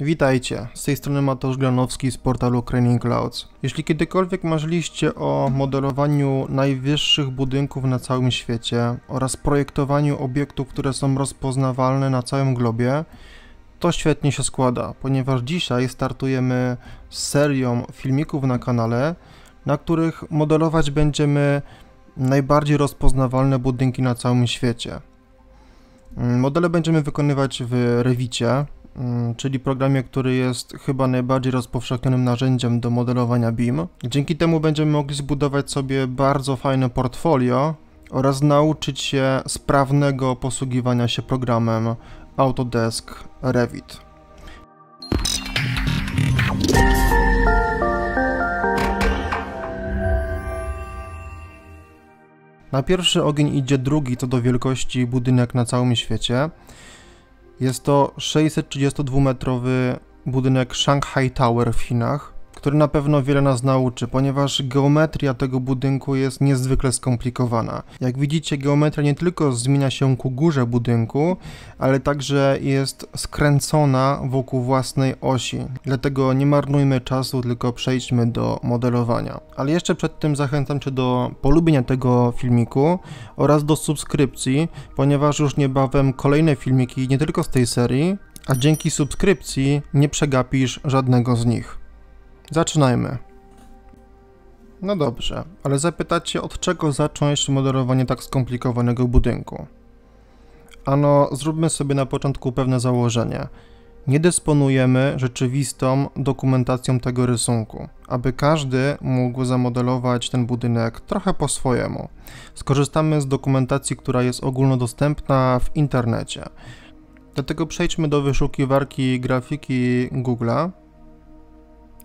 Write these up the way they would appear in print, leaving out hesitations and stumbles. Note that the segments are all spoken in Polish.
Witajcie, z tej strony Mateusz Glanowski z portalu Crane in Clouds. Jeśli kiedykolwiek marzyliście o modelowaniu najwyższych budynków na całym świecie oraz projektowaniu obiektów, które są rozpoznawalne na całym globie, to świetnie się składa, ponieważ dzisiaj startujemy z serią filmików na kanale, na których modelować będziemy najbardziej rozpoznawalne budynki na całym świecie. Modele będziemy wykonywać w Revicie, czyli programie, który jest chyba najbardziej rozpowszechnionym narzędziem do modelowania BIM. Dzięki temu będziemy mogli zbudować sobie bardzo fajne portfolio oraz nauczyć się sprawnego posługiwania się programem Autodesk Revit. Na pierwszy ogień idzie drugi co do wielkości budynek na całym świecie. Jest to 632-metrowy budynek Shanghai Tower w Chinach, który na pewno wiele nas nauczy, ponieważ geometria tego budynku jest niezwykle skomplikowana. Jak widzicie, geometria nie tylko zmienia się ku górze budynku, ale także jest skręcona wokół własnej osi. Dlatego nie marnujmy czasu, tylko przejdźmy do modelowania. Ale jeszcze przed tym zachęcam Cię do polubienia tego filmiku oraz do subskrypcji, ponieważ już niebawem kolejne filmiki nie tylko z tej serii, a dzięki subskrypcji nie przegapisz żadnego z nich. Zaczynajmy. No dobrze, ale zapytacie, od czego zacząć modelowanie tak skomplikowanego budynku? Ano, zróbmy sobie na początku pewne założenie. Nie dysponujemy rzeczywistą dokumentacją tego rysunku, aby każdy mógł zamodelować ten budynek trochę po swojemu. Skorzystamy z dokumentacji, która jest ogólnodostępna w internecie. Dlatego przejdźmy do wyszukiwarki grafiki Google'a.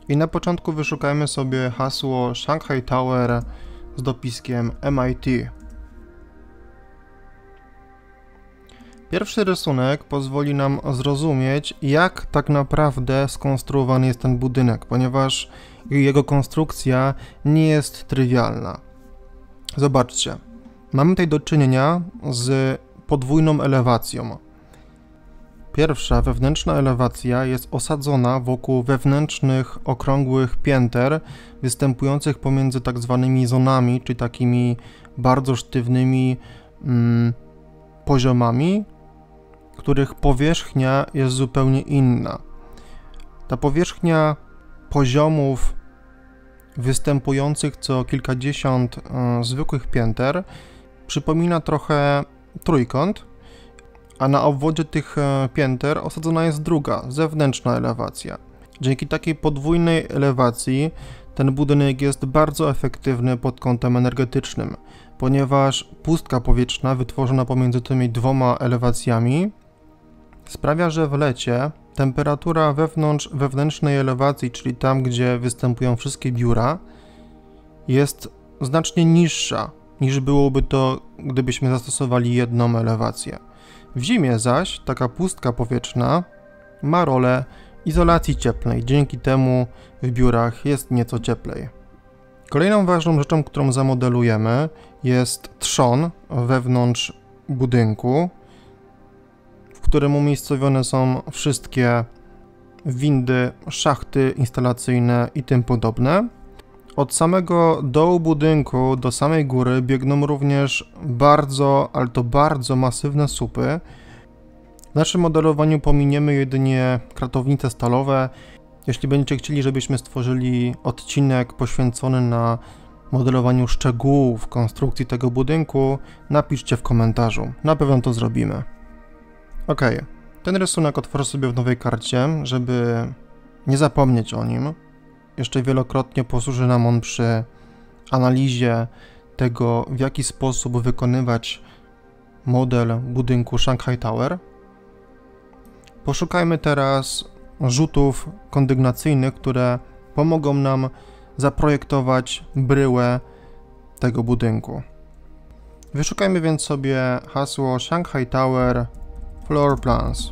I na początku wyszukajmy sobie hasło Shanghai Tower z dopiskiem MIT. Pierwszy rysunek pozwoli nam zrozumieć, jak tak naprawdę skonstruowany jest ten budynek, ponieważ jego konstrukcja nie jest trywialna. Zobaczcie, mamy tutaj do czynienia z podwójną elewacją. Pierwsza wewnętrzna elewacja jest osadzona wokół wewnętrznych okrągłych pięter występujących pomiędzy tak zwanymi zonami, czy takimi bardzo sztywnymi poziomami, których powierzchnia jest zupełnie inna. Ta powierzchnia poziomów występujących co kilkadziesiąt zwykłych pięter przypomina trochę trójkąt, a na obwodzie tych pięter osadzona jest druga, zewnętrzna elewacja. Dzięki takiej podwójnej elewacji ten budynek jest bardzo efektywny pod kątem energetycznym, ponieważ pustka powietrzna wytworzona pomiędzy tymi dwoma elewacjami sprawia, że w lecie temperatura wewnątrz wewnętrznej elewacji, czyli tam, gdzie występują wszystkie biura, jest znacznie niższa niż byłoby to, gdybyśmy zastosowali jedną elewację. W zimie zaś taka pustka powietrzna ma rolę izolacji cieplnej, dzięki temu w biurach jest nieco cieplej. Kolejną ważną rzeczą, którą zamodelujemy, jest trzon wewnątrz budynku, w którym umiejscowione są wszystkie windy, szachty instalacyjne i tym podobne. Od samego dołu budynku do samej góry biegną również bardzo, ale to bardzo masywne słupy. W naszym modelowaniu pominiemy jedynie kratownice stalowe. Jeśli będziecie chcieli, żebyśmy stworzyli odcinek poświęcony na modelowaniu szczegółów konstrukcji tego budynku, napiszcie w komentarzu. Na pewno to zrobimy. Ok, ten rysunek otworzę sobie w nowej karcie, żeby nie zapomnieć o nim. Jeszcze wielokrotnie posłuży nam on przy analizie tego, w jaki sposób wykonywać model budynku Shanghai Tower. Poszukajmy teraz rzutów kondygnacyjnych, które pomogą nam zaprojektować bryłę tego budynku. Wyszukajmy więc sobie hasło Shanghai Tower Floor Plans.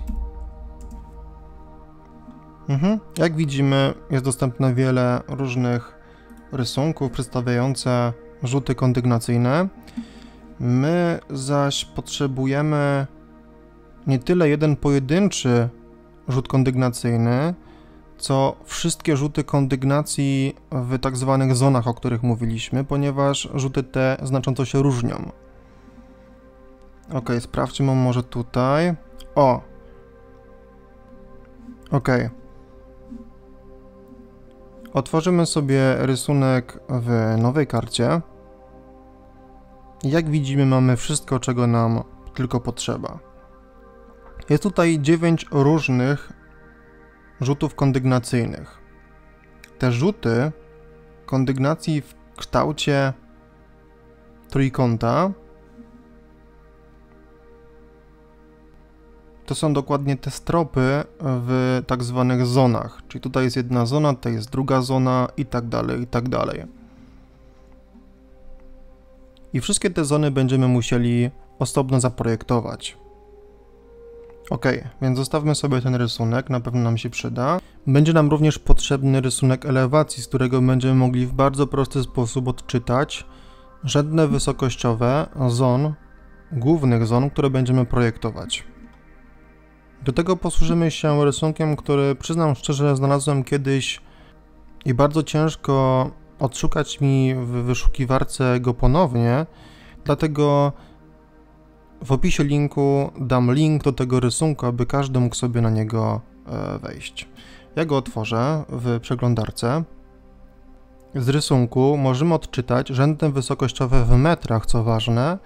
Jak widzimy, jest dostępne wiele różnych rysunków przedstawiające rzuty kondygnacyjne. My zaś potrzebujemy nie tyle jeden pojedynczy rzut kondygnacyjny, co wszystkie rzuty kondygnacji w tak zwanych zonach, o których mówiliśmy, ponieważ rzuty te znacząco się różnią. Ok, sprawdźmy może tutaj. O! Ok. Otworzymy sobie rysunek w nowej karcie. Jak widzimy, mamy wszystko, czego nam tylko potrzeba. Jest tutaj 9 różnych rzutów kondygnacyjnych. Te rzuty kondygnacji w kształcie trójkąta to są dokładnie te stropy w tak zwanych zonach. Czyli tutaj jest jedna zona, tutaj jest druga zona i tak dalej, i tak dalej. I wszystkie te zony będziemy musieli osobno zaprojektować. Ok, więc zostawmy sobie ten rysunek, na pewno nam się przyda. Będzie nam również potrzebny rysunek elewacji, z którego będziemy mogli w bardzo prosty sposób odczytać rzędne wysokościowe zon, głównych zon, które będziemy projektować. Do tego posłużymy się rysunkiem, który przyznam szczerze znalazłem kiedyś i bardzo ciężko odszukać mi w wyszukiwarce go ponownie, dlatego w opisie linku dam link do tego rysunku, aby każdy mógł sobie na niego wejść. Ja go otworzę w przeglądarce. Z rysunku możemy odczytać rzędy wysokościowe w metrach, co ważne,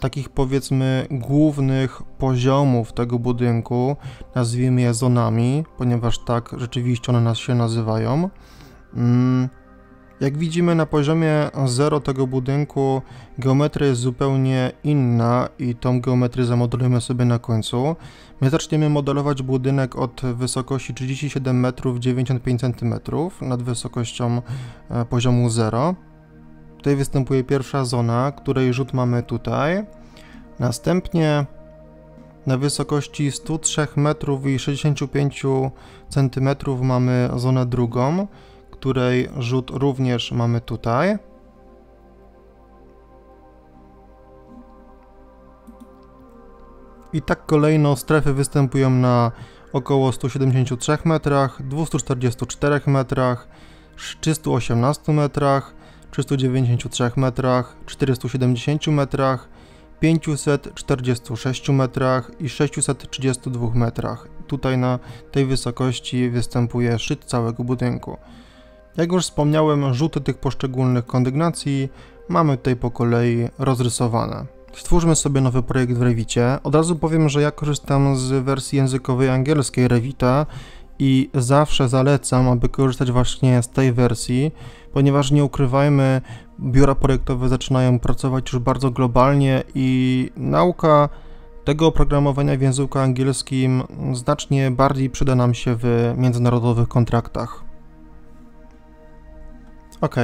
takich powiedzmy głównych poziomów tego budynku, nazwijmy je zonami, ponieważ tak rzeczywiście one nas się nazywają. Jak widzimy, na poziomie 0 tego budynku geometria jest zupełnie inna i tą geometrię zamodelujemy sobie na końcu. My zaczniemy modelować budynek od wysokości 37 metrów 95 cm nad wysokością poziomu 0. Tutaj występuje pierwsza zona, której rzut mamy tutaj. Następnie na wysokości 103 metrów i 65 cm mamy zonę drugą, której rzut również mamy tutaj. I tak kolejno strefy występują na około 173 metrach, 244 metrach, 318 metrach, 393 metrach, 470 metrach, 546 metrach i 632 metrach. Tutaj na tej wysokości występuje szczyt całego budynku. Jak już wspomniałem, rzuty tych poszczególnych kondygnacji mamy tutaj po kolei rozrysowane. Stwórzmy sobie nowy projekt w Revicie. Od razu powiem, że ja korzystam z wersji językowej angielskiej Revita i zawsze zalecam, aby korzystać właśnie z tej wersji, ponieważ nie ukrywajmy, biura projektowe zaczynają pracować już bardzo globalnie i nauka tego oprogramowania w języku angielskim znacznie bardziej przyda nam się w międzynarodowych kontraktach. Ok,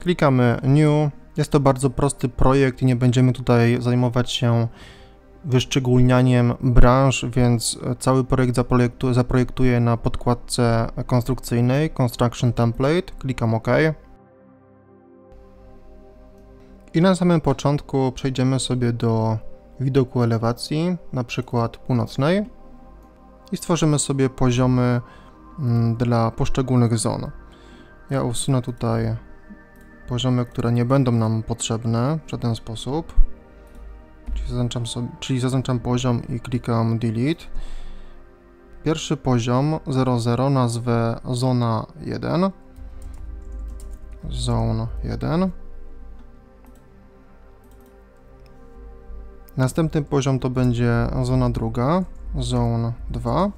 klikamy New, jest to bardzo prosty projekt i nie będziemy tutaj zajmować się wyszczególnianiem branż, więc cały projekt zaprojektuję na podkładce konstrukcyjnej, Construction Template, klikam OK. I na samym początku przejdziemy sobie do widoku elewacji, na przykład północnej, i stworzymy sobie poziomy dla poszczególnych zon. Ja usunę tutaj poziomy, które nie będą nam potrzebne w żaden sposób, czyli zaznaczam poziom i klikam delete. Pierwszy poziom 00 nazwę zona 1, zone 1. Następny poziom to będzie zona druga, zone 2.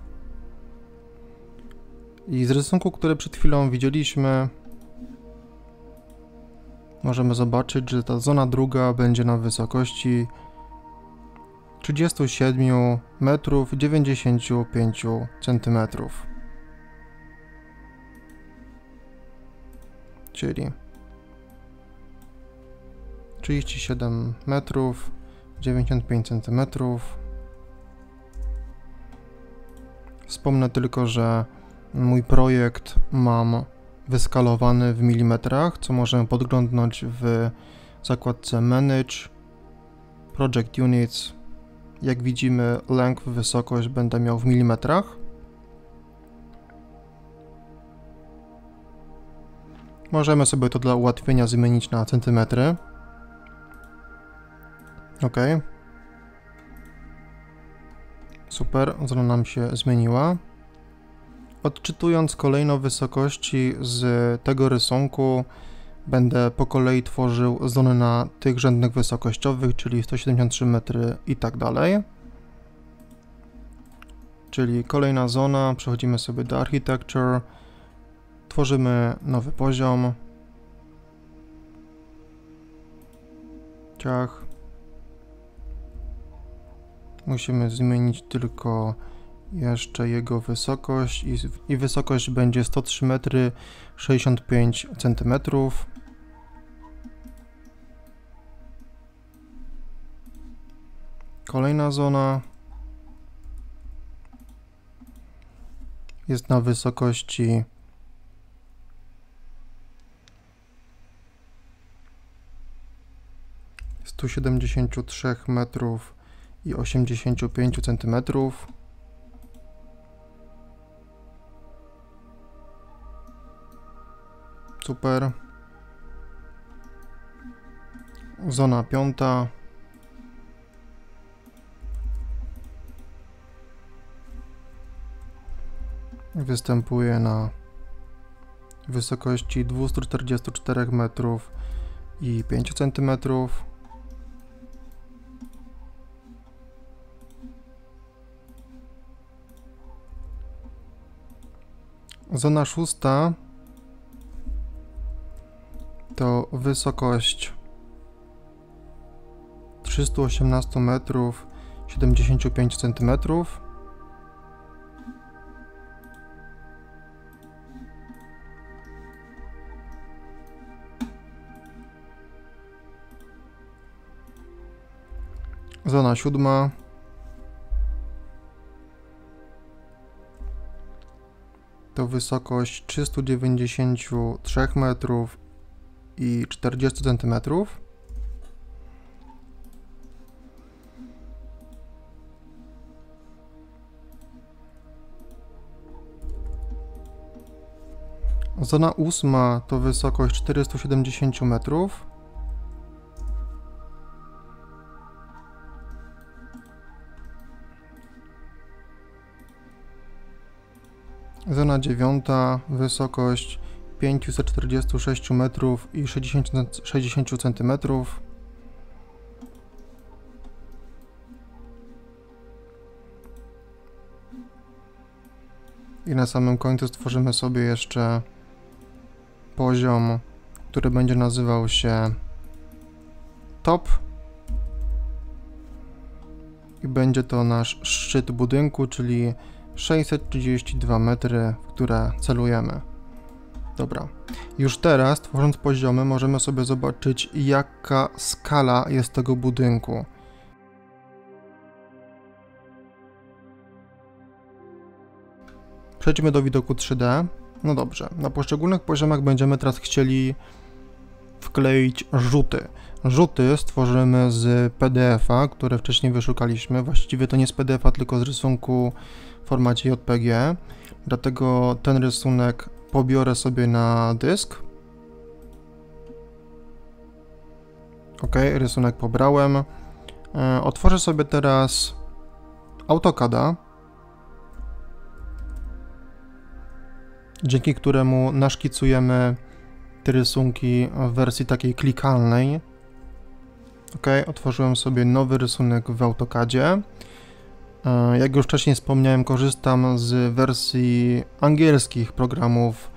I z rysunku, który przed chwilą widzieliśmy, możemy zobaczyć, że ta zona druga będzie na wysokości 37 metrów 95 cm. Czyli 37 metrów 95 cm. Wspomnę tylko, że mój projekt mam wyskalowany w milimetrach, co możemy podglądnąć w zakładce Manage, Project Units. Jak widzimy, length, wysokość będę miał w milimetrach. Możemy sobie to dla ułatwienia zmienić na centymetry. OK. Super, zona nam się zmieniła. Odczytując kolejno wysokości z tego rysunku, będę po kolei tworzył zony na tych rzędnych wysokościowych, czyli 173 metry i tak dalej. Czyli kolejna zona, przechodzimy sobie do Architecture, tworzymy nowy poziom. Ciach. Musimy zmienić tylko jeszcze jego wysokość i wysokość będzie 103 metry 65 cm. Kolejna zona jest na wysokości 173 metrów i 85 cm. Super. Zona piąta. Występuje na wysokości 244 metrów i 5 cm. Zona szósta to wysokość 318 metrów 75 cm. Zona siódma. To wysokość 393 metrów i 40 cm. Zona ósma to wysokość 470 metrów. Zona dziewiąta, wysokość 546 metrów i 60 cm. I na samym końcu stworzymy sobie jeszcze poziom, który będzie nazywał się top. I będzie to nasz szczyt budynku, czyli 632 metry, w które celujemy. Dobra, już teraz, tworząc poziomy, możemy sobie zobaczyć, jaka skala jest tego budynku. Przejdźmy do widoku 3D. No dobrze, na poszczególnych poziomach będziemy teraz chcieli wkleić rzuty. Rzuty stworzymy z PDF-a, które wcześniej wyszukaliśmy. Właściwie to nie z PDF-a, tylko z rysunku w formacie JPG. Dlatego ten rysunek pobiorę sobie na dysk. OK, rysunek pobrałem. Otworzę sobie teraz AutoCAD'a, dzięki któremu naszkicujemy te rysunki w wersji takiej klikalnej. OK, otworzyłem sobie nowy rysunek w AutoCADzie. Jak już wcześniej wspomniałem, korzystam z wersji angielskich programów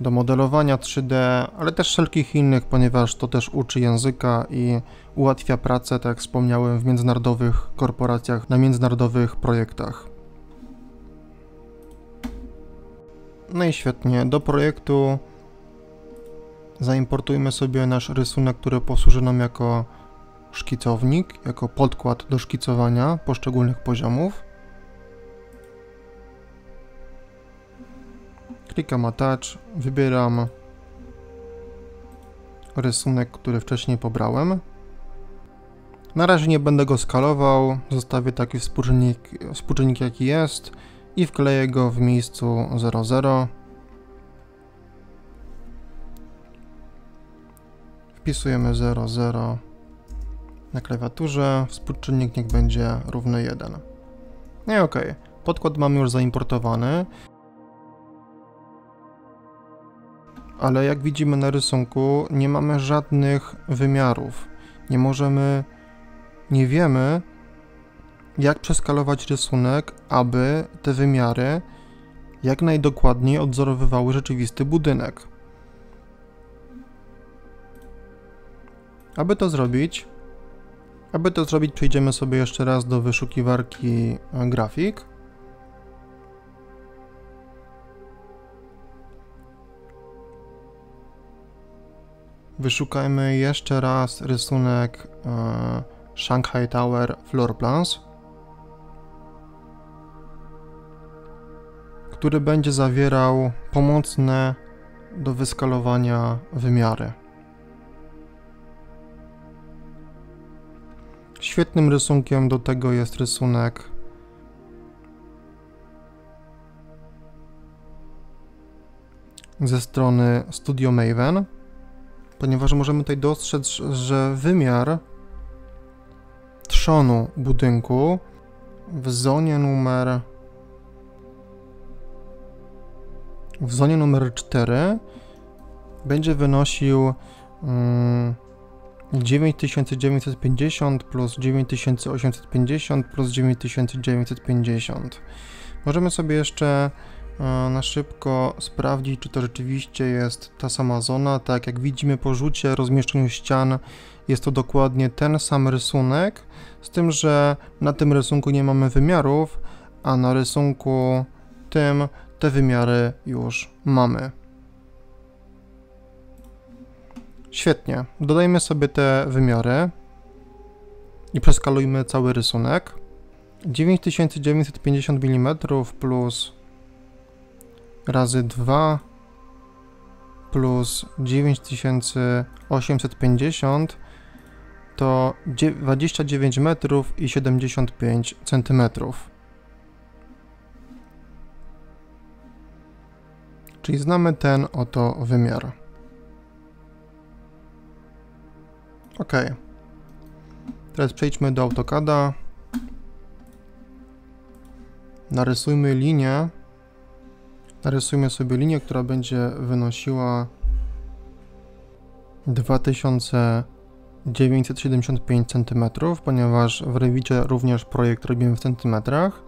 do modelowania 3D, ale też wszelkich innych, ponieważ to też uczy języka i ułatwia pracę, tak jak wspomniałem, w międzynarodowych korporacjach, na międzynarodowych projektach. No i świetnie, do projektu zaimportujmy sobie nasz rysunek, który posłuży nam jako szkicownik, jako podkład do szkicowania poszczególnych poziomów. Klikam Attach, wybieram rysunek, który wcześniej pobrałem. Na razie nie będę go skalował, zostawię taki współczynnik jaki jest i wkleję go w miejscu 0,0. wpisujemy 0,0 na klawiaturze, współczynnik niech będzie równy 1. No i ok, podkład mamy już zaimportowany. Ale jak widzimy na rysunku, nie mamy żadnych wymiarów. Nie możemy, nie wiemy, jak przeskalować rysunek, aby te wymiary jak najdokładniej odwzorowywały rzeczywisty budynek. Aby to zrobić, przejdziemy sobie jeszcze raz do wyszukiwarki grafik. Wyszukajmy jeszcze raz rysunek Shanghai Tower Floor Plans, który będzie zawierał pomocne do wyskalowania wymiary. Świetnym rysunkiem do tego jest rysunek ze strony Studio Maven, ponieważ możemy tutaj dostrzec, że wymiar trzonu budynku w zonie numer 4 będzie wynosił 9950 plus 9850 plus 9950. Możemy sobie jeszcze na szybko sprawdzić, czy to rzeczywiście jest ta sama zona. Tak jak widzimy po rzucie, rozmieszczeniu ścian, jest to dokładnie ten sam rysunek, z tym, że na tym rysunku nie mamy wymiarów, a na rysunku tym te wymiary już mamy. Świetnie, dodajmy sobie te wymiary i przeskalujmy cały rysunek. 9950 mm plus razy 2 plus 9850 to 29 metrów i 75 centymetrów. Czyli znamy ten oto wymiar. OK. Teraz przejdźmy do AutoCADa. Narysujmy linię. Narysujmy sobie linię, która będzie wynosiła 2975 cm, ponieważ w Revicie również projekt robimy w centymetrach.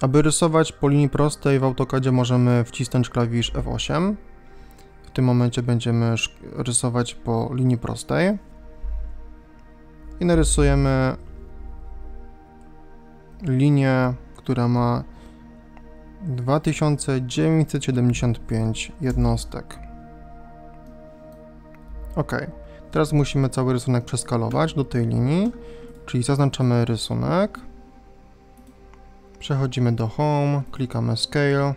Aby rysować po linii prostej w AutoCADzie możemy wcisnąć klawisz F8. W tym momencie będziemy rysować po linii prostej i narysujemy linię, która ma 2975 jednostek. OK, teraz musimy cały rysunek przeskalować do tej linii, czyli zaznaczamy rysunek, przechodzimy do Home, klikamy Scale,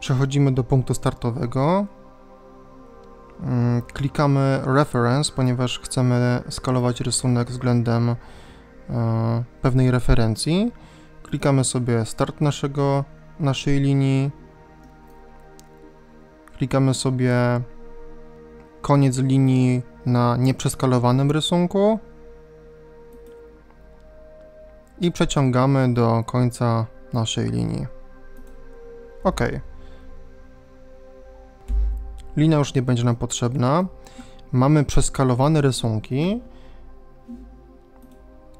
przechodzimy do punktu startowego, klikamy Reference, ponieważ chcemy skalować rysunek względem pewnej referencji. Klikamy sobie Start naszej linii, klikamy sobie Koniec linii na nieprzeskalowanym rysunku i przeciągamy do końca naszej linii. OK. Linia już nie będzie nam potrzebna. Mamy przeskalowane rysunki.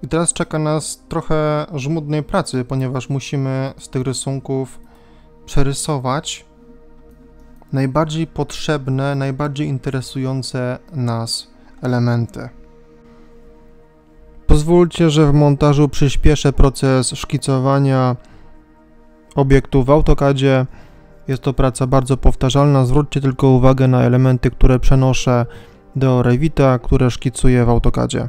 I teraz czeka nas trochę żmudnej pracy, ponieważ musimy z tych rysunków przerysować najbardziej potrzebne, najbardziej interesujące nas elementy. Pozwólcie, że w montażu przyspieszę proces szkicowania obiektu w AutoCADzie. Jest to praca bardzo powtarzalna, zwróćcie tylko uwagę na elementy, które przenoszę do Revita, które szkicuję w AutoCADzie.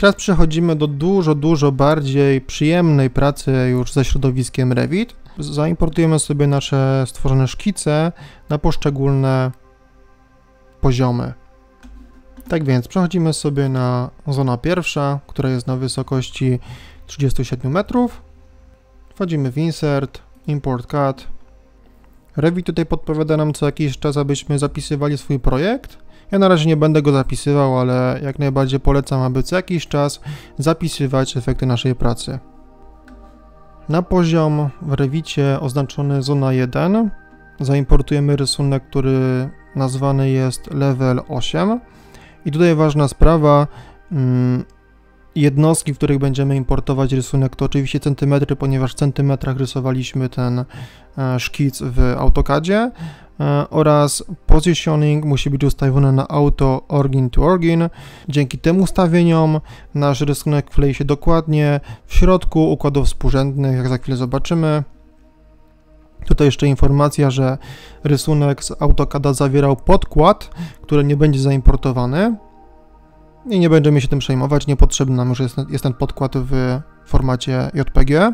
Teraz przechodzimy do dużo bardziej przyjemnej pracy już ze środowiskiem Revit. Zaimportujemy sobie nasze stworzone szkice na poszczególne poziomy. Tak więc przechodzimy sobie na zona pierwsza, która jest na wysokości 37 metrów. Wchodzimy w Insert, Import CAD. Revit tutaj podpowiada nam co jakiś czas, abyśmy zapisywali swój projekt. Ja na razie nie będę go zapisywał, ale jak najbardziej polecam, aby co jakiś czas zapisywać efekty naszej pracy. Na poziom w Revicie oznaczony zona 1 zaimportujemy rysunek, który nazwany jest level 8. I tutaj ważna sprawa, jednostki, w których będziemy importować rysunek, to oczywiście centymetry, ponieważ w centymetrach rysowaliśmy ten szkic w AutoCADzie, oraz positioning musi być ustawione na auto origin to origin. Dzięki tym ustawieniom nasz rysunek wklei się dokładnie w środku układów współrzędnych, jak za chwilę zobaczymy. Tutaj jeszcze informacja, że rysunek z AutoCADa zawierał podkład, który nie będzie zaimportowany i nie będziemy się tym przejmować, niepotrzebny nam już jest ten podkład w formacie JPG.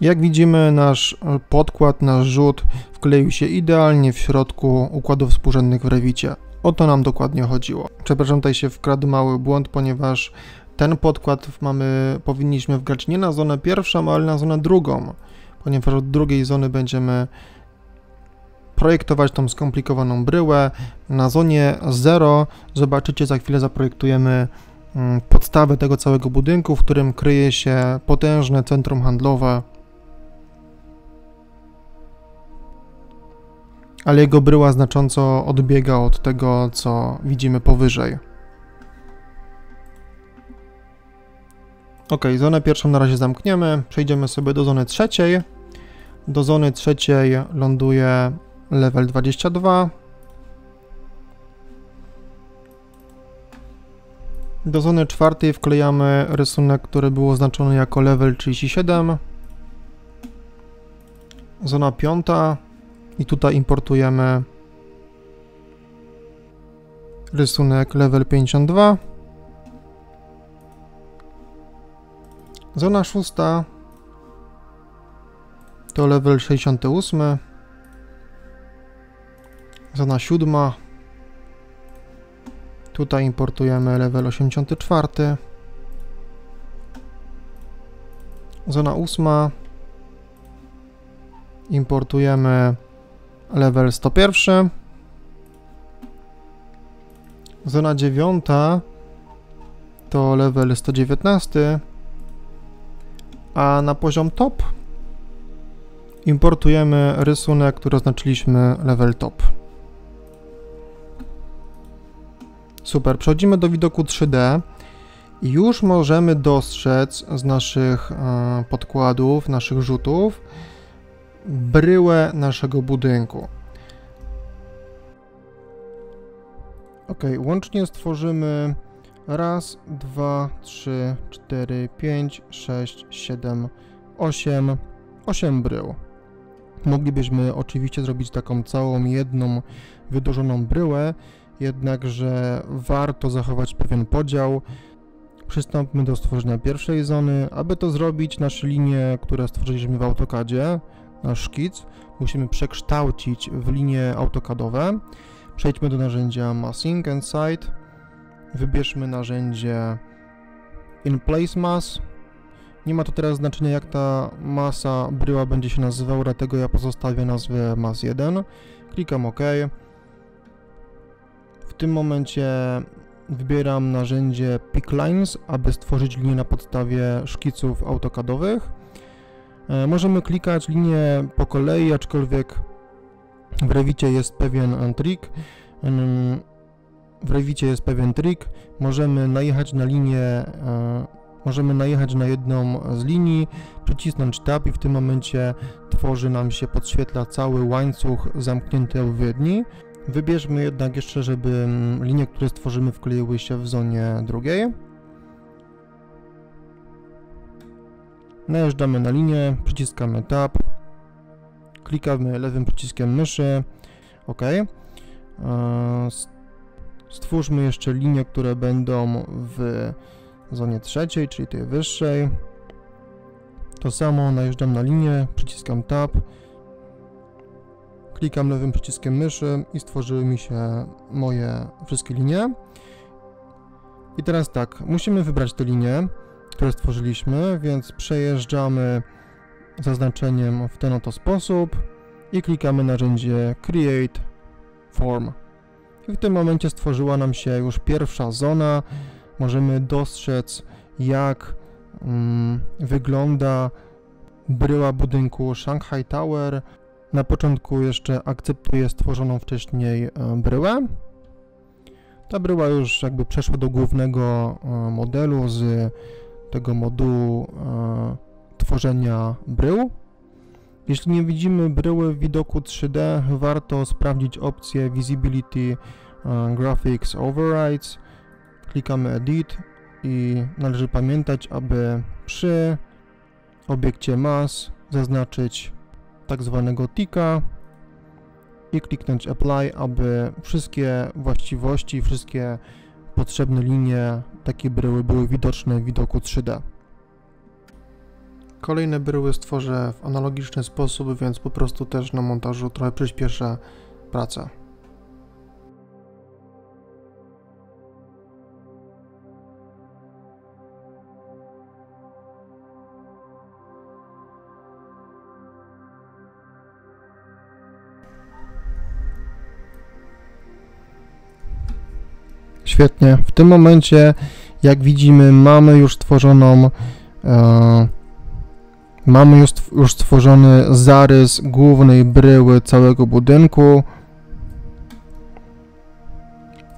Jak widzimy, nasz podkład, nasz rzut wkleił się idealnie w środku układów współrzędnych w Revicie. O to nam dokładnie chodziło. Przepraszam, tutaj się wkradł mały błąd, ponieważ ten podkład powinniśmy wgrać nie na zonę pierwszą, ale na zonę drugą, ponieważ od drugiej zony będziemy projektować tą skomplikowaną bryłę. Na zonie 0 zobaczycie, za chwilę zaprojektujemy podstawę tego całego budynku, w którym kryje się potężne centrum handlowe. Ale jego bryła znacząco odbiega od tego, co widzimy powyżej. Ok, zonę pierwszą na razie zamkniemy, przejdziemy sobie do zony trzeciej. Do zony trzeciej ląduje level 22. Do zony czwartej wklejamy rysunek, który był oznaczony jako level 37. Zona piąta i tutaj importujemy rysunek level 52. Zona szósta to level 68. Zona siódma. Tutaj importujemy level 84. Zona ósma. Importujemy level 101. Zona dziewiąta to level 119. A na poziom top importujemy rysunek, który oznaczyliśmy level top. Super, przechodzimy do widoku 3D i już możemy dostrzec z naszych podkładów, naszych rzutów bryłę naszego budynku. Ok, łącznie stworzymy 1, 2, 3, 4, 5, 6, 7, 8, 8 brył. Moglibyśmy oczywiście zrobić taką całą jedną wydłużoną bryłę, jednakże warto zachować pewien podział. Przystąpmy do stworzenia pierwszej zony. Aby to zrobić, nasze linie, które stworzyliśmy w AutoCADzie, nasz szkic, musimy przekształcić w linie AutoCADowe. Przejdźmy do narzędzia Massing and Site. Wybierzmy narzędzie In Place Mass. Nie ma to teraz znaczenia, jak ta masa bryła będzie się nazywała, dlatego ja pozostawię nazwę Mass 1. Klikam OK. W tym momencie wybieram narzędzie Pick Lines, aby stworzyć linię na podstawie szkiców AutoCADowych. Możemy klikać linię po kolei, aczkolwiek w Revicie jest pewien trik. Możemy najechać na linię, możemy najechać na jedną z linii, przycisnąć Tab i w tym momencie tworzy nam się, podświetla cały łańcuch zamknięty w widni. Wybierzmy jednak jeszcze, żeby linie, które stworzymy, wkleiły się w zonie drugiej. Najeżdżamy na linię, przyciskamy Tab, klikamy lewym przyciskiem myszy, OK. Stwórzmy jeszcze linie, które będą w zonie trzeciej, czyli tej wyższej. To samo, najeżdżam na linię, przyciskam Tab, klikam lewym przyciskiem myszy i stworzyły mi się moje wszystkie linie. I teraz tak, musimy wybrać te linie, które stworzyliśmy, więc przejeżdżamy zaznaczeniem w ten oto sposób i klikamy narzędzie Create Form. I w tym momencie stworzyła nam się już pierwsza zona. Możemy dostrzec, jak wygląda bryła budynku Shanghai Tower. Na początku jeszcze akceptuję stworzoną wcześniej bryłę. Ta bryła już jakby przeszła do głównego modelu z tego modułu tworzenia brył. Jeśli nie widzimy bryły w widoku 3D, warto sprawdzić opcję Visibility Graphics Overrides. Klikamy Edit i należy pamiętać, aby przy obiekcie Mass zaznaczyć tak zwanego tika i kliknąć Apply, aby wszystkie właściwości, wszystkie potrzebne linie takiej bryły były widoczne w widoku 3D. Kolejne bryły stworzę w analogiczny sposób, więc po prostu też na montażu trochę przyspieszę pracę. Świetnie, w tym momencie, jak widzimy, mamy już stworzoną Mamy już stworzony zarys głównej bryły całego budynku.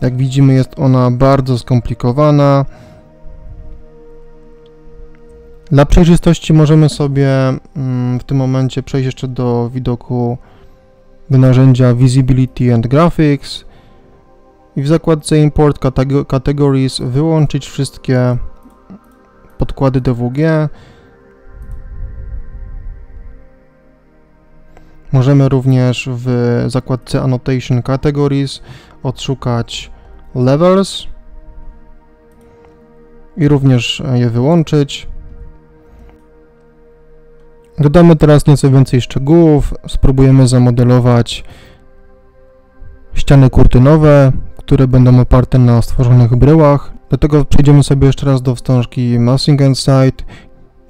Jak widzimy, jest ona bardzo skomplikowana. Dla przejrzystości możemy sobie w tym momencie przejść jeszcze do widoku, do narzędzia Visibility and Graphics i w zakładce Import Categories wyłączyć wszystkie podkłady DWG. Możemy również w zakładce Annotation Categories odszukać Levels i również je wyłączyć. Dodamy teraz nieco więcej szczegółów. Spróbujemy zamodelować ściany kurtynowe, które będą oparte na stworzonych bryłach. Do tego przejdziemy sobie jeszcze raz do wstążki Massing and Site.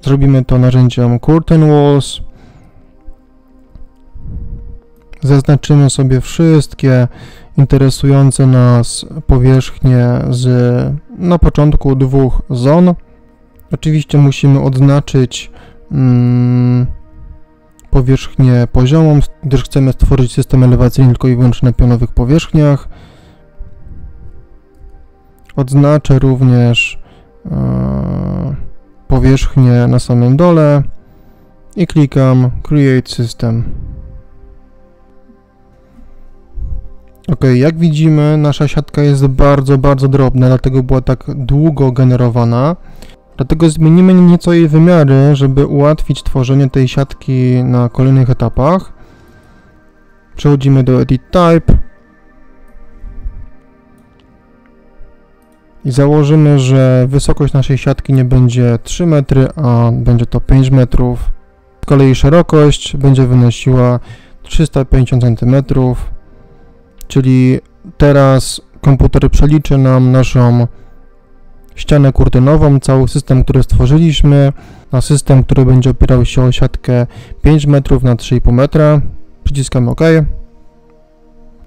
Zrobimy to narzędziem Curtain Walls. Zaznaczymy sobie wszystkie interesujące nas powierzchnie na początku dwóch zon. Oczywiście musimy odznaczyć powierzchnię poziomą, gdyż chcemy stworzyć system elewacyjny tylko i wyłącznie na pionowych powierzchniach. Odznaczę również powierzchnię na samym dole i klikam Create System. Ok, jak widzimy, nasza siatka jest bardzo drobna, dlatego była tak długo generowana. Dlatego zmienimy nieco jej wymiary, żeby ułatwić tworzenie tej siatki na kolejnych etapach. Przechodzimy do Edit Type. I założymy, że wysokość naszej siatki nie będzie 3 metry, a będzie to 5 metrów. Z kolei szerokość będzie wynosiła 350 cm. Czyli teraz komputer przeliczy nam naszą ścianę kurtynową, cały system, który stworzyliśmy, na system, który będzie opierał się o siatkę 5 metrów na 3,5 metra. Przyciskamy OK.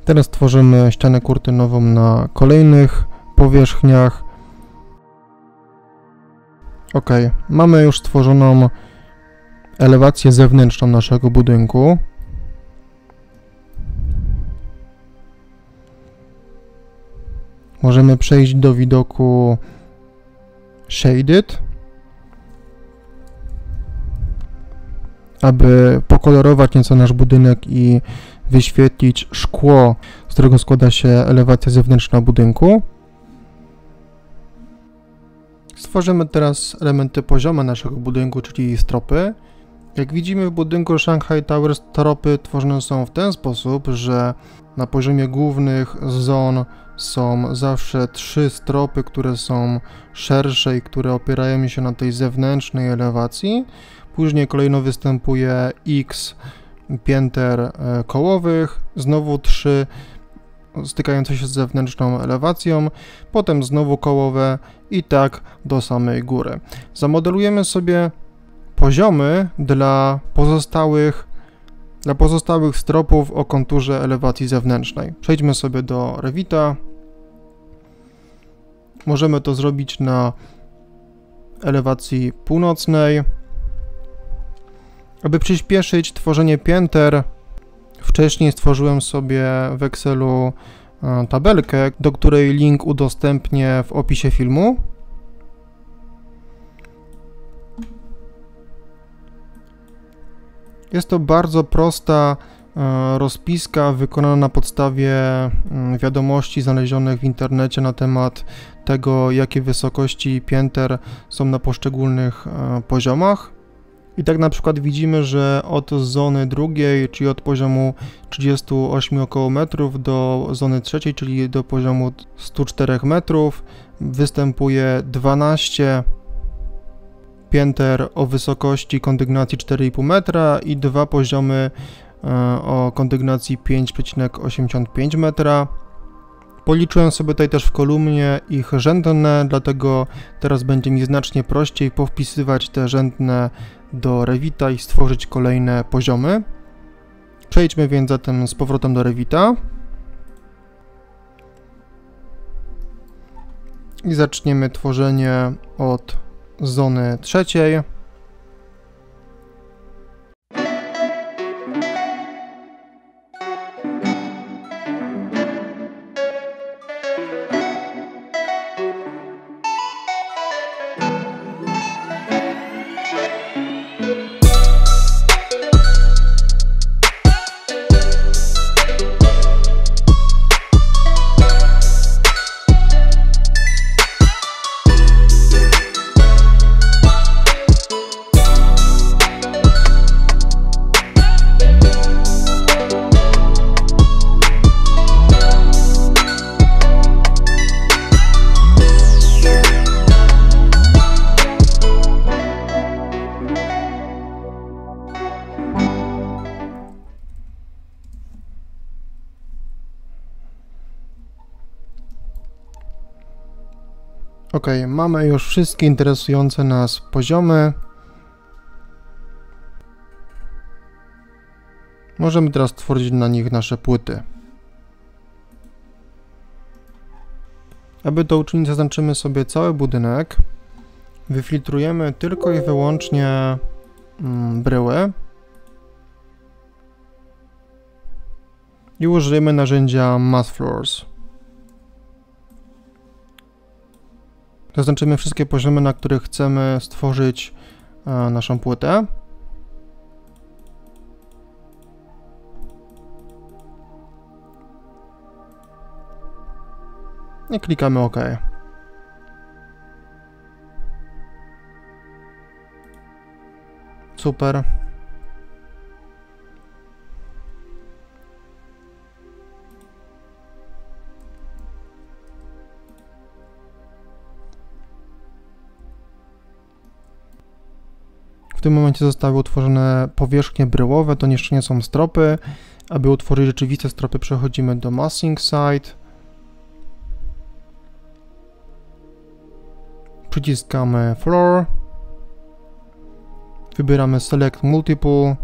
Teraz tworzymy ścianę kurtynową na kolejnych powierzchniach. OK, mamy już stworzoną elewację zewnętrzną naszego budynku. Możemy przejść do widoku Shaded, aby pokolorować nieco nasz budynek i wyświetlić szkło, z którego składa się elewacja zewnętrzna budynku. Stworzymy teraz elementy poziome naszego budynku, czyli stropy. Jak widzimy w budynku Shanghai Tower tropy tworzone są w ten sposób, że na poziomie głównych zon są zawsze trzy stropy, które są szersze i które opierają się na tej zewnętrznej elewacji. Później kolejno występuje X pięter kołowych, znowu trzy stykające się z zewnętrzną elewacją, potem znowu kołowe i tak do samej góry. Zamodelujemy sobie poziomy dla pozostałych stropów o konturze elewacji zewnętrznej. Przejdźmy sobie do Revita. Możemy to zrobić na elewacji północnej. Aby przyspieszyć tworzenie pięter, wcześniej stworzyłem sobie w Excelu tabelkę, do której link udostępnię w opisie filmu. Jest to bardzo prosta rozpiska wykonana na podstawie wiadomości znalezionych w internecie na temat tego, jakie wysokości pięter są na poszczególnych poziomach. I tak na przykład widzimy, że od zony drugiej, czyli od poziomu 38 około metrów do zony trzeciej, czyli do poziomu 104 metrów, występuje 12 pięter o wysokości kondygnacji 4,5 metra i dwa poziomy o kondygnacji 5,85 metra. Policzyłem sobie tutaj też w kolumnie ich rzędne, dlatego teraz będzie mi znacznie prościej powpisywać te rzędne do Revita i stworzyć kolejne poziomy. Przejdźmy więc zatem z powrotem do Revita. I zaczniemy tworzenie od zony trzeciej. Ok, mamy już wszystkie interesujące nas poziomy. Możemy teraz stworzyć na nich nasze płyty. Aby to uczynić, zaznaczymy sobie cały budynek. Wyfiltrujemy tylko i wyłącznie bryły. I użyjemy narzędzia Mass Floors. Zaznaczymy wszystkie poziomy, na których chcemy stworzyć naszą płytę. I klikamy OK. Super. W tym momencie zostały utworzone powierzchnie bryłowe, to jeszcze nie są stropy. Aby utworzyć rzeczywiste stropy, przechodzimy do Masking Site. Przyciskamy Floor. Wybieramy Select Multiple.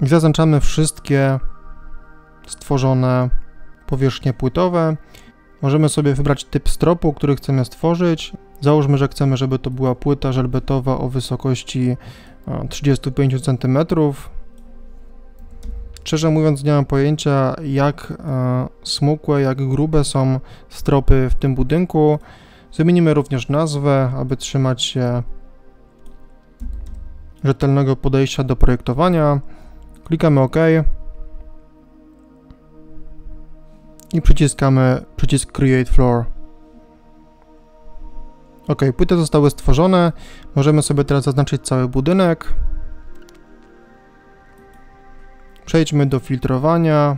I zaznaczamy wszystkie stworzone powierzchnie płytowe. Możemy sobie wybrać typ stropu, który chcemy stworzyć. Załóżmy, że chcemy, żeby to była płyta żelbetowa o wysokości 35 cm. Szczerze mówiąc, nie mam pojęcia, jak smukłe, jak grube są stropy w tym budynku. Zmienimy również nazwę, aby trzymać się rzetelnego podejścia do projektowania. Klikamy OK. I przyciskamy przycisk Create Floor. Ok, płyty zostały stworzone. Możemy sobie teraz zaznaczyć cały budynek. Przejdźmy do filtrowania.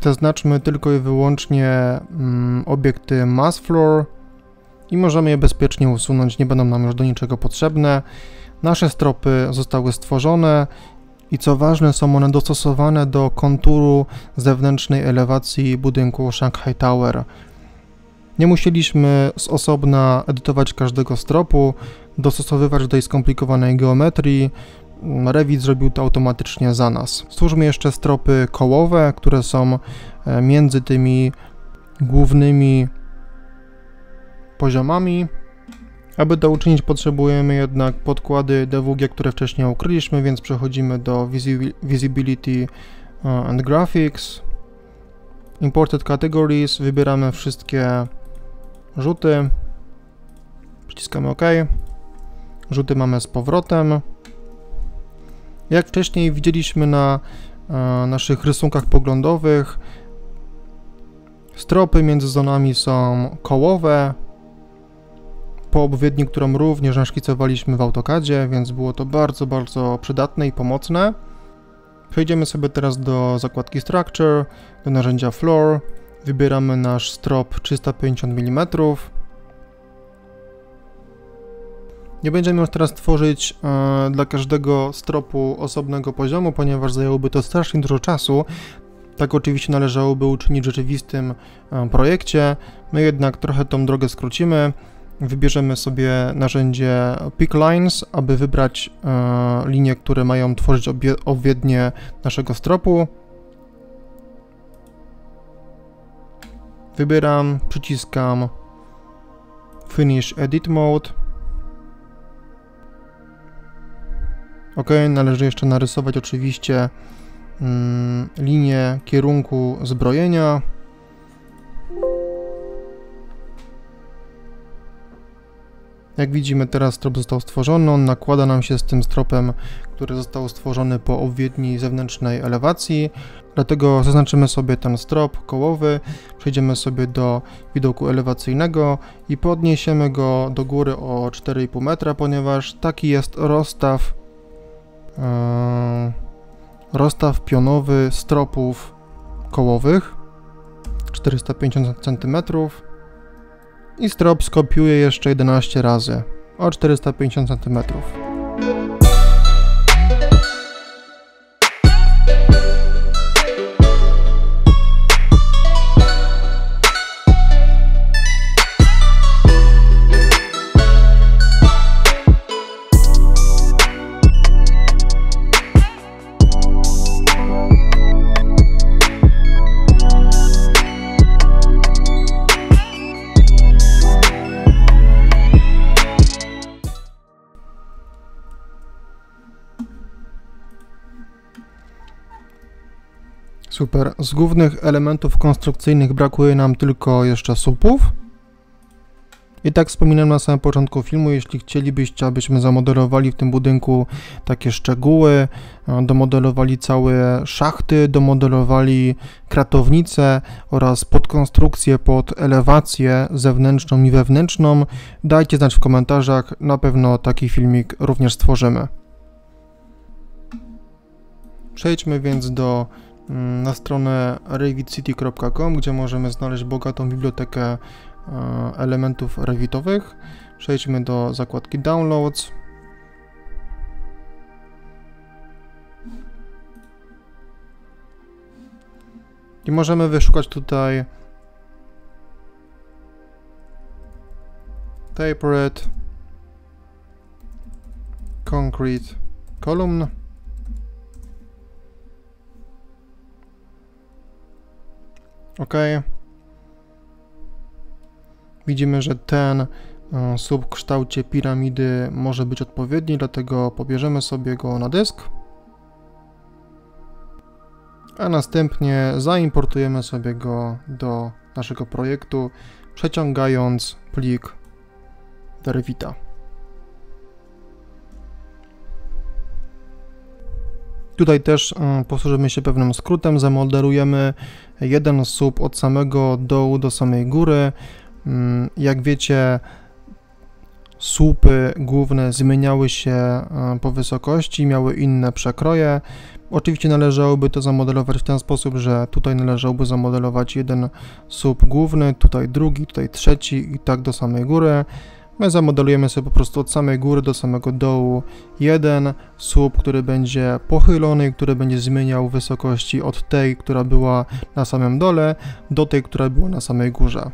Zaznaczmy tylko i wyłącznie obiekty mass floor i możemy je bezpiecznie usunąć, nie będą nam już do niczego potrzebne. Nasze stropy zostały stworzone i co ważne, są one dostosowane do konturu zewnętrznej elewacji budynku Shanghai Tower. Nie musieliśmy z osobna edytować każdego stropu, dostosowywać do jej skomplikowanej geometrii. Revit zrobił to automatycznie za nas. Stwórzmy jeszcze stropy kołowe, które są między tymi głównymi poziomami. Aby to uczynić, potrzebujemy jednak podkłady DWG, które wcześniej ukryliśmy, więc przechodzimy do Visibility and Graphics. Imported Categories, wybieramy wszystkie rzuty, przyciskamy OK. Rzuty mamy z powrotem. Jak wcześniej widzieliśmy na naszych rysunkach poglądowych, stropy między zonami są kołowe, po obwiedni, którą również naszkicowaliśmy w AutoCADzie, więc było to bardzo, bardzo przydatne i pomocne. Przejdziemy sobie teraz do zakładki Structure, do narzędzia Floor, wybieramy nasz strop 350 mm. Nie będziemy już teraz tworzyć dla każdego stropu osobnego poziomu, ponieważ zajęłoby to strasznie dużo czasu. Tak oczywiście należałoby uczynić w rzeczywistym projekcie. My jednak trochę tą drogę skrócimy. Wybierzemy sobie narzędzie Pick Lines, aby wybrać linie, które mają tworzyć obwiednie naszego stropu. Wybieram, przyciskam Finish Edit Mode. OK, należy jeszcze narysować oczywiście linię kierunku zbrojenia. Jak widzimy, teraz strop został stworzony, on nakłada nam się z tym stropem, który został stworzony po obwiedni zewnętrznej elewacji, dlatego zaznaczymy sobie ten strop kołowy, przejdziemy sobie do widoku elewacyjnego i podniesiemy go do góry o 4,5 metra, ponieważ taki jest rozstaw pionowy stropów kołowych, 450 cm. I strop skopiuję jeszcze 11 razy o 450 cm. Super, z głównych elementów konstrukcyjnych brakuje nam tylko jeszcze słupów. I tak wspominałem na samym początku filmu, jeśli chcielibyście, abyśmy zamodelowali w tym budynku takie szczegóły, domodelowali całe szachty, domodelowali kratownice oraz podkonstrukcję pod elewację zewnętrzną i wewnętrzną, dajcie znać w komentarzach, na pewno taki filmik również stworzymy. Przejdźmy więc do na stronę revitcity.com, gdzie możemy znaleźć bogatą bibliotekę elementów revitowych. Przejdźmy do zakładki Downloads. I możemy wyszukać tutaj Tapered Concrete Column. OK. Widzimy, że ten słup w kształcie piramidy może być odpowiedni, dlatego pobierzemy sobie go na dysk. A następnie zaimportujemy sobie go do naszego projektu, przeciągając plik do Revita. Tutaj też posłużymy się pewnym skrótem, zamodelujemy jeden słup od samego dołu do samej góry. Jak wiecie, słupy główne zmieniały się po wysokości, miały inne przekroje. Oczywiście należałoby to zamodelować w ten sposób, że tutaj należałoby zamodelować jeden słup główny, tutaj drugi, tutaj trzeci i tak do samej góry. My zamodelujemy sobie po prostu od samej góry do samego dołu jeden słup, który będzie pochylony i który będzie zmieniał wysokości od tej, która była na samym dole, do tej, która była na samej górze.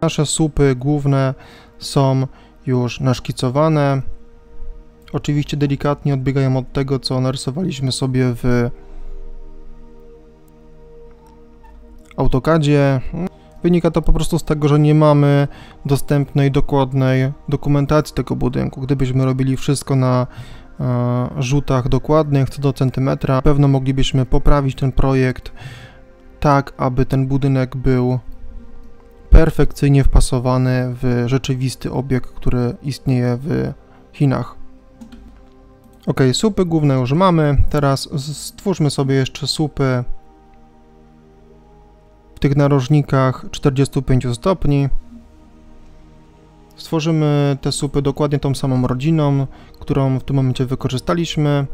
Nasze słupy główne są już naszkicowane. Oczywiście delikatnie odbiegają od tego, co narysowaliśmy sobie w AutoCADzie. Wynika to po prostu z tego, że nie mamy dostępnej, dokładnej dokumentacji tego budynku. Gdybyśmy robili wszystko na rzutach dokładnych, co do centymetra, na pewno moglibyśmy poprawić ten projekt tak, aby ten budynek był perfekcyjnie wpasowany w rzeczywisty obiekt, który istnieje w Chinach. Ok, słupy główne już mamy, teraz stwórzmy sobie jeszcze słupy w tych narożnikach 45 stopni. Stworzymy te słupy dokładnie tą samą rodziną, którą w tym momencie wykorzystaliśmy.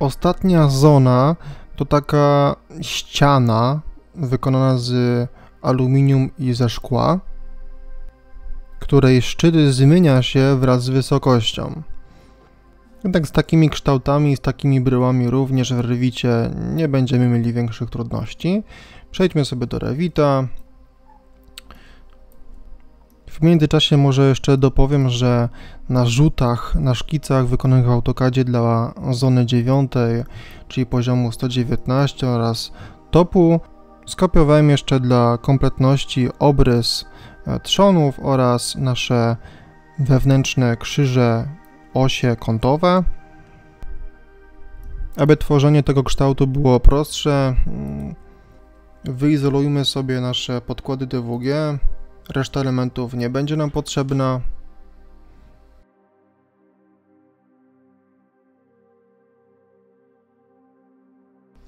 Ostatnia zona to taka ściana wykonana z aluminium i ze szkła, której szczyt zmienia się wraz z wysokością. Jednak z takimi kształtami, z takimi bryłami również w Revicie nie będziemy mieli większych trudności. Przejdźmy sobie do Revita. W międzyczasie może jeszcze dopowiem, że na rzutach, na szkicach wykonanych w AutoCADzie dla zony 9, czyli poziomu 119 oraz topu, skopiowałem jeszcze dla kompletności obrys trzonów oraz nasze wewnętrzne krzyże, osie kątowe. Aby tworzenie tego kształtu było prostsze, wyizolujmy sobie nasze podkłady DWG. Reszta elementów nie będzie nam potrzebna.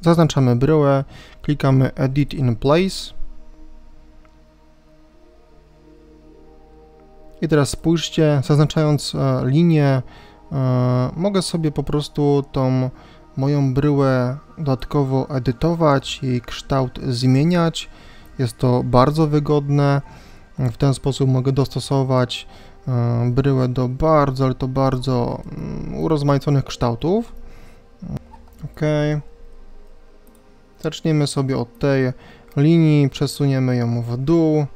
Zaznaczamy bryłę, klikamy Edit in Place. I teraz spójrzcie, zaznaczając linię, mogę sobie po prostu tą moją bryłę dodatkowo edytować, jej kształt zmieniać. Jest to bardzo wygodne. W ten sposób mogę dostosować bryłę do bardzo, ale to bardzo urozmaiconych kształtów. Ok. Zaczniemy sobie od tej linii, przesuniemy ją w dół.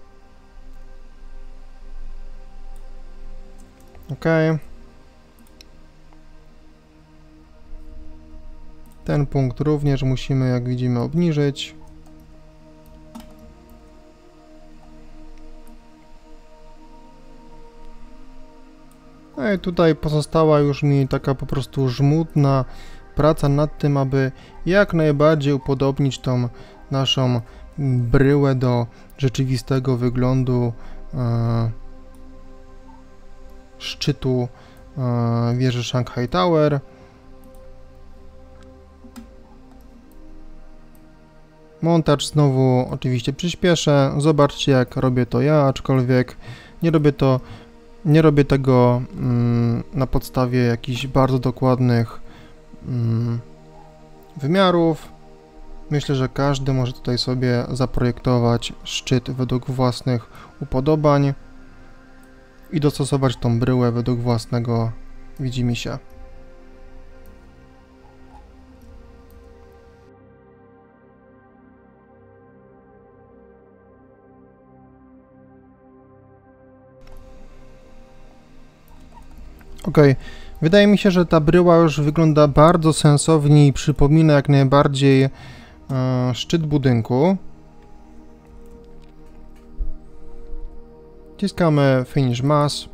Ok. Ten punkt również musimy, jak widzimy, obniżyć. No i tutaj pozostała już mi taka po prostu żmudna praca nad tym, aby jak najbardziej upodobnić tą naszą bryłę do rzeczywistego wyglądu szczytu wieży Shanghai Tower. Montaż znowu oczywiście przyspieszę. Zobaczcie, jak robię to ja, aczkolwiek nie robię tego na podstawie jakichś bardzo dokładnych wymiarów. Myślę, że każdy może tutaj sobie zaprojektować szczyt według własnych upodobań i dostosować tą bryłę według własnego widzimisię. Ok, wydaje mi się, że ta bryła już wygląda bardzo sensownie i przypomina jak najbardziej szczyt budynku. Wciskamy Finish Mass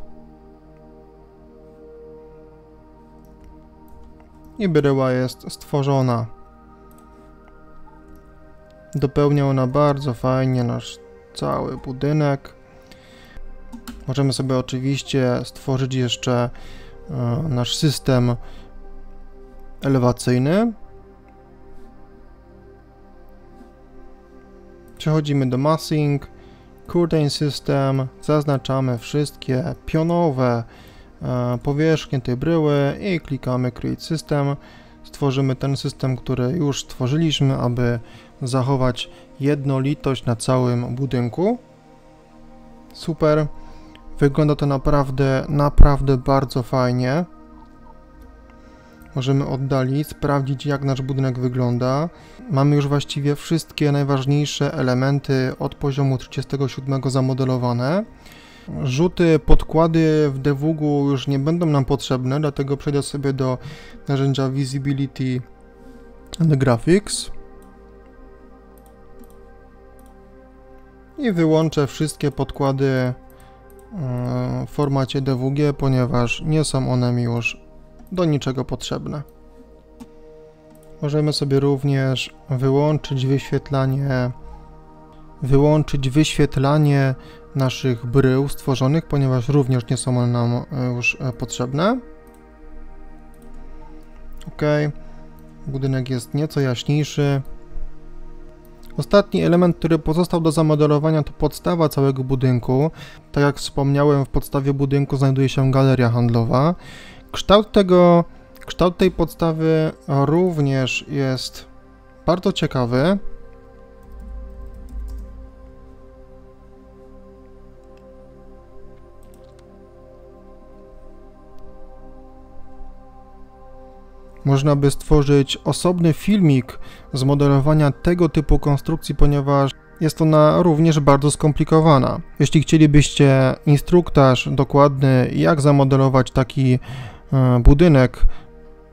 i bryła jest stworzona. Dopełnia ona bardzo fajnie nasz cały budynek. Możemy sobie oczywiście stworzyć jeszcze nasz system elewacyjny. Przechodzimy do Massing, Curtain System, zaznaczamy wszystkie pionowe powierzchnie tej bryły i klikamy Create System. Stworzymy ten system, który już stworzyliśmy, aby zachować jednolitość na całym budynku. Super. Wygląda to naprawdę, naprawdę bardzo fajnie. Możemy oddalić, sprawdzić, jak nasz budynek wygląda. Mamy już właściwie wszystkie najważniejsze elementy od poziomu 37 zamodelowane. Rzuty, podkłady w DWG-u już nie będą nam potrzebne, dlatego przejdę sobie do narzędzia Visibility and Graphics. I wyłączę wszystkie podkłady w formacie DWG, ponieważ nie są one mi już do niczego potrzebne. Możemy sobie również wyłączyć wyświetlanie naszych brył stworzonych, ponieważ również nie są one nam już potrzebne. OK. Budynek jest nieco jaśniejszy. Ostatni element, który pozostał do zamodelowania, to podstawa całego budynku. Tak jak wspomniałem, w podstawie budynku znajduje się galeria handlowa. Kształt tej podstawy również jest bardzo ciekawy. Można by stworzyć osobny filmik z modelowania tego typu konstrukcji, ponieważ jest ona również bardzo skomplikowana. Jeśli chcielibyście instruktaż dokładny, jak zamodelować taki budynek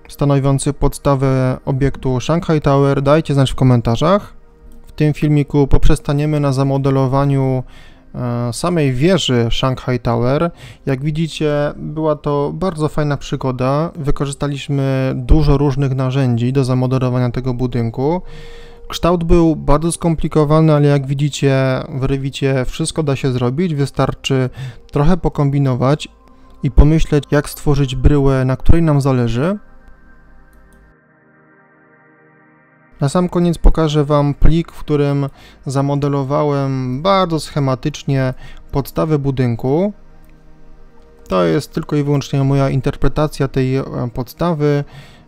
stanowiący podstawę obiektu Shanghai Tower, dajcie znać w komentarzach. W tym filmiku poprzestaniemy na zamodelowaniu samej wieży Shanghai Tower. Jak widzicie, była to bardzo fajna przygoda. Wykorzystaliśmy dużo różnych narzędzi do zamodelowania tego budynku. Kształt był bardzo skomplikowany, ale jak widzicie, w Revicie wszystko da się zrobić. Wystarczy trochę pokombinować i pomyśleć, jak stworzyć bryłę, na której nam zależy. Na sam koniec pokażę Wam plik, w którym zamodelowałem bardzo schematycznie podstawę budynku. To jest tylko i wyłącznie moja interpretacja tej podstawy.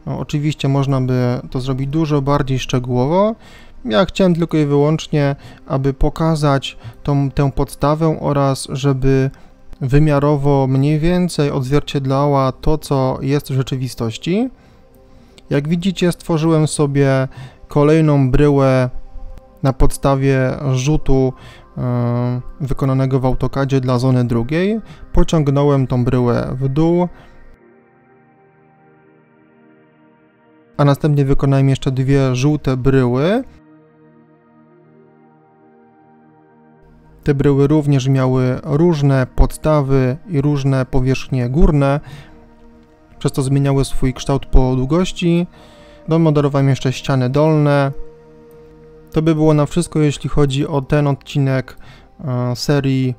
Oczywiście można by to zrobić dużo bardziej szczegółowo. Ja chciałem tylko i wyłącznie, aby pokazać tę podstawę oraz żeby wymiarowo mniej więcej odzwierciedlała to, co jest w rzeczywistości. Jak widzicie, stworzyłem sobie kolejną bryłę na podstawie rzutu wykonanego w AutoCADzie dla zony drugiej. Pociągnąłem tą bryłę w dół, a następnie wykonałem jeszcze dwie żółte bryły. Te bryły również miały różne podstawy i różne powierzchnie górne, przez to zmieniały swój kształt po długości. Domodelowałem jeszcze ściany dolne. To by było na wszystko, jeśli chodzi o ten odcinek serii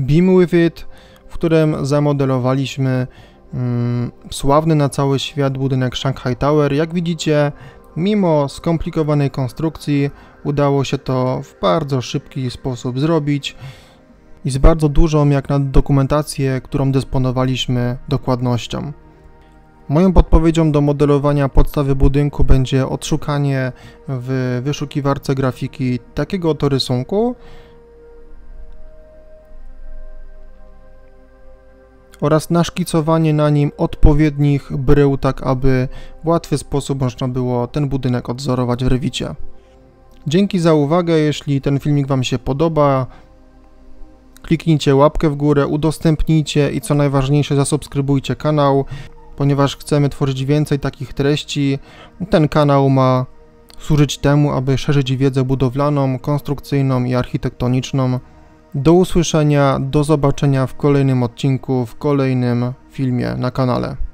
BIM Revit, w którym zamodelowaliśmy sławny na cały świat budynek Shanghai Tower. Jak widzicie, mimo skomplikowanej konstrukcji udało się to w bardzo szybki sposób zrobić i z bardzo dużą, jak na dokumentację, którą dysponowaliśmy, dokładnością. Moją podpowiedzią do modelowania podstawy budynku będzie odszukanie w wyszukiwarce grafiki takiego oto rysunku oraz naszkicowanie na nim odpowiednich brył, tak aby w łatwy sposób można było ten budynek odwzorować w Revicie. Dzięki za uwagę. Jeśli ten filmik Wam się podoba, kliknijcie łapkę w górę, udostępnijcie i co najważniejsze, zasubskrybujcie kanał, ponieważ chcemy tworzyć więcej takich treści. Ten kanał ma służyć temu, aby szerzyć wiedzę budowlaną, konstrukcyjną i architektoniczną. Do usłyszenia, do zobaczenia w kolejnym odcinku, w kolejnym filmie na kanale.